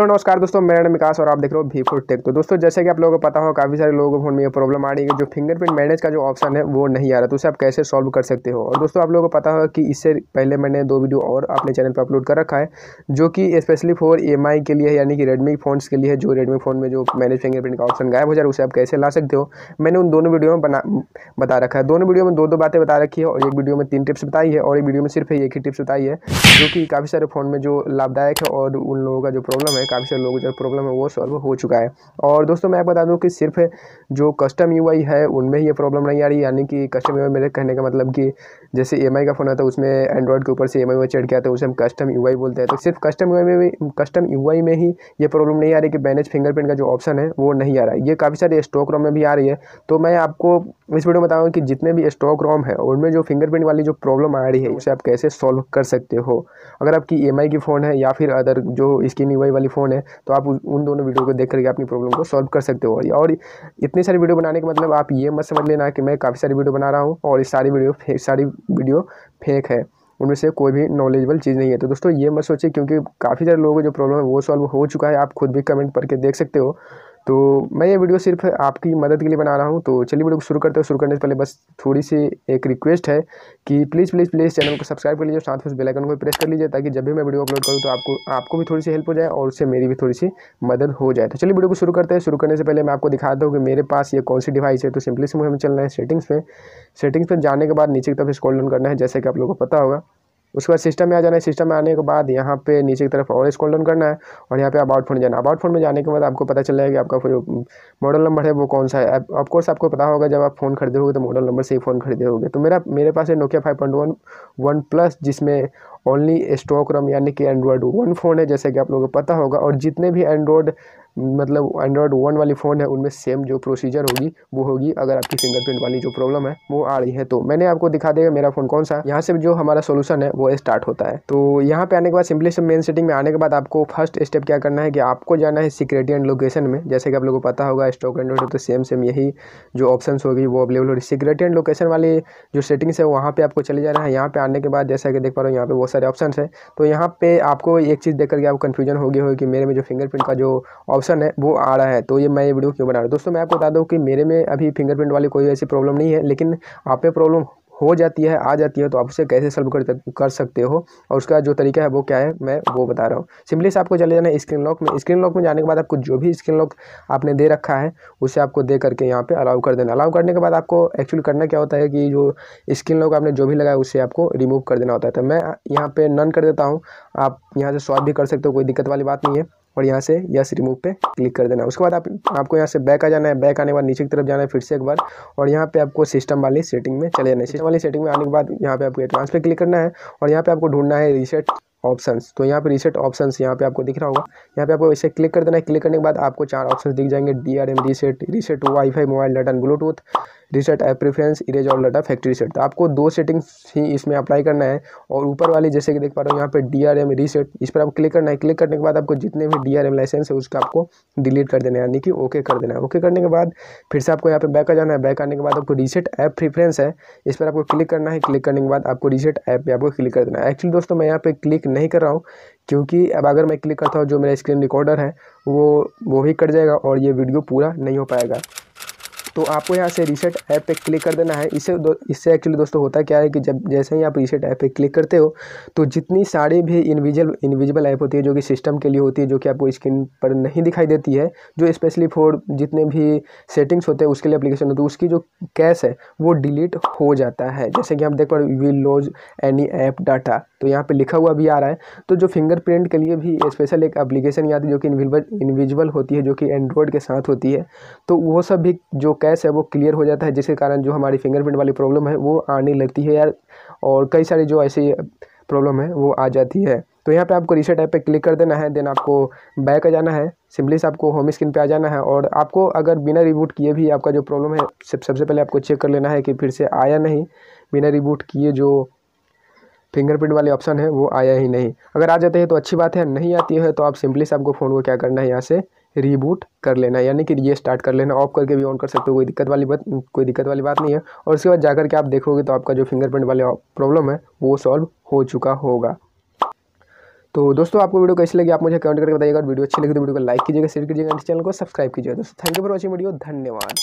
Hello नमस्कार दोस्तों, मेरा नाम विकास और आप देख रहे हो v4tech। तो दोस्तों जैसे कि आप लोगों को पता हो, काफ़ी सारे लोगों के फोन में ये प्रॉब्लम आ रही है, जो फिंगरप्रिंट मैनेज का जो ऑप्शन है वो नहीं आ रहा, तो उसे आप कैसे सॉल्व कर सकते हो। और दोस्तों आप लोगों को पता हो कि इससे पहले मैंने 2 वीडियो और अपने चैनल पर अपलोड कर रखा है, जो कि स्पेशली फॉर EMI के लिए है, यानी कि रेडमी फ़ोन्स के लिए है। जो रेडमी फ़ोन में जो मैनेज फिंगरप्रिंट का ऑप्शन गायब हो जा रहा है, उसे आप कैसे ला सकते हो, मैंने उन दोनों वीडियो में बता रखा है। दोनों वीडियो में 2-2 बातें बता रखी है, और एक वीडियो में 3 टिप्स बताई है, और एक वीडियो में सिर्फ एक ही टिप्स बताई है, जो कि काफ़ी सारे फ़ोन में जो लाभदायक है, और उन लोगों का जो प्रॉब्लम है, काफ़ी सारे लोगों का प्रॉब्लम है वो सॉल्व हो चुका है। और दोस्तों मैं आपको बता दूं कि सिर्फ जो कस्टम UI है उनमें ही ये प्रॉब्लम नहीं आ रही, यानी कि कस्टम UI मेरे कहने का मतलब कि जैसे EMI का फ़ोन आता है, उसमें एंड्रॉइड के ऊपर से EMI में चढ़ के आता है, उसे हम कस्टम UI बोलते हैं। तो सिर्फ कस्टम UI में ही ये प्रॉब्लम नहीं आ रही कि मैनेज फिंगरप्रिंट का जो ऑप्शन है वो नहीं आ रहा है। ये काफ़ी सारे स्टॉक रोम में भी आ रही है। तो मैं आपको इस वीडियो में बताऊँ कि जितने भी स्टॉक रोम है उनमें जो फिंगरप्रिंट वाली जो प्रॉब्लम आ रही है, उसे आप कैसे सॉल्व कर सकते हो। अगर आपकी EMI की फ़ोन है या फिर अदर जो स्किन UI वाली फ़ोन है, तो आप उन दोनों वीडियो को देख करके अपनी प्रॉब्लम को सॉल्व कर सकते हो। और इतनी सारी वीडियो बनाने का मतलब आप ये मत समझ लेना कि मैं काफ़ी सारी वीडियो बना रहा हूँ और ये सारी वीडियो फेक है, उनमें से कोई भी नॉलेजेबल चीज़ नहीं है। तो दोस्तों ये मत सोचिए, क्योंकि काफ़ी सारे लोगों को जो प्रॉब्लम है वो सॉल्व हो चुका है, आप खुद भी कमेंट करके देख सकते हो। तो मैं ये वीडियो सिर्फ आपकी मदद के लिए बना रहा हूँ। तो चलिए वीडियो को शुरू करते हैं। शुरू करने से पहले बस थोड़ी सी एक रिक्वेस्ट है कि प्लीज़ चैनल को सब्सक्राइब कर लीजिए, साथ में बेल आइकन को प्रेस कर लीजिए, ताकि जब भी मैं वीडियो अपलोड करूँ तो आपको भी थोड़ी सी हेल्प हो जाए और उससे मेरी भी थोड़ी सी मदद हो जाए। तो चलिए वीडियो को शुरू करते हैं। शुरू करने से पहले मैं आपको दिखाता हूँ कि मेरे पास ये कौन सी डिवाइस है। तो सिंपली से मुझे चलना है सेटिंग्स पर। सेटिंग्स पर जाने के बाद नीचे की तरफ स्क्रॉल डाउन करना है, जैसे कि आप लोगों को पता होगा। उसके बाद सिस्टम में आ जाना है। सिस्टम में आने के बाद यहाँ पे नीचे की तरफ और स्क्रॉल डाउन करना है, और यहाँ पे अबाउट फोन जाना। अबाउट फोन में जाने के बाद आपको पता चल जाएगा कि आपका जो मॉडल नंबर है वो कौन सा है। ऑफ कोर्स आपको पता होगा, जब आप फ़ोन खरीदोगे तो मॉडल नंबर से ही फ़ोन खरीदोगे। तो मेरे पास है नोकिया 5.1 Plus, जिसमें ओनली स्टॉक रम यानी कि एंड्रॉयड 1 फ़ोन है, जैसे कि आप लोगों को पता होगा। और जितने भी एंड्रॉयड 1 वाली फ़ोन है, उनमें सेम जो प्रोसीजर होगी वो होगी, अगर आपकी फिंगरप्रिंट वाली जो प्रॉब्लम है वो आ रही है। तो मैंने आपको दिखा देगा मेरा फ़ोन कौन सा है। यहाँ से जो हमारा सोल्यूशन है वो स्टार्ट होता है। तो यहाँ पे आने के बाद सिंपली से मेन सेटिंग में आने के बाद आपको फर्स्ट स्टेप क्या करना है कि आपको जाना है सिक्योरिटी एंड लोकेशन में। जैसे कि आप लोगों को पता होगा, स्टॉक एंड्रॉयड है तो सेम यही जो ऑप्शन होगी वो अवेलेबल होगी। सिक्योरिटी एंड लोकेशन वाली जो सेटिंग्स है वहाँ पर आपको चले जाना है। यहाँ पर आने के बाद जैसा कि देख पा रहे हो, यहाँ पर बहुत सारे ऑप्शन है। तो यहाँ पर आपको एक चीज़ देख करके आपको कन्फ्यूजन होगी कि मेरे में जो फिंगरप्रिंट का जो ऑप्शन है वो आ रहा है, तो ये मैं ये वीडियो क्यों बना रहा हूँ। दोस्तों मैं आपको बता दूँ कि मेरे में अभी फिंगरप्रिंट वाली कोई ऐसी प्रॉब्लम नहीं है, लेकिन आप में प्रॉब्लम हो जाती है, आ जाती है, तो आप उसे कैसे सॉल्व कर सकते हो, और उसका जो तरीका है वो क्या है मैं वो बता रहा हूँ। सिंपली से आपको चले जाना है स्क्रीन लॉक में। स्क्रीन लॉक में जाने के बाद आपको जो भी स्क्रीन लॉक आपने दे रखा है उसे आपको दे करके यहाँ पे अलाउ कर देना। अलाउ करने के बाद आपको एक्चुअली करना क्या होता है कि जो स्क्रीन लॉक आपने जो भी लगाया उसे आपको रिमूव कर देना होता है। तो मैं यहाँ पर नन कर देता हूँ, आप यहाँ से स्वाइप भी कर सकते हो, कोई दिक्कत वाली बात नहीं है। और यहाँ से यस रिमूव पे क्लिक कर देना। उसके बाद आपको यहाँ से बैक आ जाना है। बैक आने के बाद नीचे की तरफ जाना है फिर से एक बार, और यहाँ पे आपको सिस्टम वाली सेटिंग में चले जाना है। सिस्टम वाली सेटिंग में आने के बाद यहाँ पे आपको एडवांस पे क्लिक करना है, और यहाँ पे आपको ढूंढना है रीसेट ऑप्शंस। तो यहाँ पे रीसेट ऑप्शंस यहाँ पे आपको दिख रहा होगा, यहाँ पे आपको इसे क्लिक कर देना है। क्लिक करने के बाद आपको 4 ऑप्शंस दिख जाएंगे: DRM reset, reset wifi mobile data and Bluetooth, reset app preference, erase और डाटा फैक्ट्री रीसेट। तो आपको 2 सेटिंग्स ही इसमें अप्लाई करना है, और ऊपर वाली जैसे कि देख पा रहे हो यहाँ पे DRM रीसेट, इस पर आपको क्लिक करना है। क्लिक करने के बाद आपको जितने भी DRM लाइसेंस है उसका आपको डिलीट कर देना है, यानी कि ओके कर देना है। ओके करने के बाद फिर से आपको यहाँ पे बैक आ जाना है। बैक आने के बाद आपको रीसेट ऐप प्रेफरेंस है, इस पर आपको क्लिक करना है। क्लिक करने के बाद आपको रीसेट ऐप पर आपको क्लिक कर देना है। एक्चुअली दोस्तों मैं यहाँ पर क्लिक नहीं कर रहा हूँ, क्योंकि अब अगर मैं क्लिक करता हूँ जो मेरा स्क्रीन रिकॉर्डर है वो भी कट जाएगा और ये वीडियो पूरा नहीं हो पाएगा। तो आपको यहाँ से रीसेट ऐप पे क्लिक कर देना है। इससे एक्चुअली दोस्तों होता क्या है कि जैसे ही आप रीसेट ऐप पे क्लिक करते हो, तो जितनी सारी भी इनविजिबल ऐप होती है जो कि सिस्टम के लिए होती है, जो कि आपको स्क्रीन पर नहीं दिखाई देती है, जो स्पेशली फॉर जितने भी सेटिंग्स होते हैं उसके लिए एप्लीकेशन होती है, उसकी जो कैश है वो डिलीट हो जाता है। जैसे कि आप देख पा रहे will lose any app data, तो यहाँ पर लिखा हुआ भी आ रहा है। तो जो फिंगरप्रिंट के लिए भी स्पेशल एक एप्लीकेशन आती है जो कि इनविजिबल होती है, जो कि एंड्रॉयड के साथ होती है, तो वो सब भी जो कैश है वो क्लियर हो जाता है, जिसके कारण जो हमारी फिंगरप्रिंट वाली प्रॉब्लम है वो आने लगती है यार, और कई सारी जो ऐसी प्रॉब्लम है वो आ जाती है। तो यहाँ पे आपको रीसेट ऐप पे क्लिक कर देना है। देन आपको बैक आ जाना है। सिंपली से आपको होम स्क्रीन पे आ जाना है, और आपको अगर बिना रिबूट किए भी आपका जो प्रॉब्लम है सबसे पहले आपको चेक कर लेना है कि फिर से आया नहीं। बिना रिबूट किए जो फिंगरप्रिंट वाले ऑप्शन है वो आया ही नहीं। अगर आ जाते हैं तो अच्छी बात है, नहीं आती है तो आप सिंपली से आपको फ़ोन को क्या करना है, यहाँ से रीबूट कर लेना, यानी कि ये स्टार्ट कर लेना। ऑफ करके भी ऑन कर सकते हो, कोई दिक्कत वाली बात नहीं है। और उसके बाद जाकर के आप देखोगे तो आपका जो फिंगरप्रिंट वाले प्रॉब्लम है वो सॉल्व हो चुका होगा। तो दोस्तों आपको वीडियो कैसी लगी आप मुझे कमेंट करके बताइएगा। वीडियो अच्छी लगी तो वीडियो को लाइक कीजिएगा, शेयर कीजिएगा, चैनल को सब्सक्राइब कीजिएगा। दोस्तों thank you for watching video, धन्यवाद।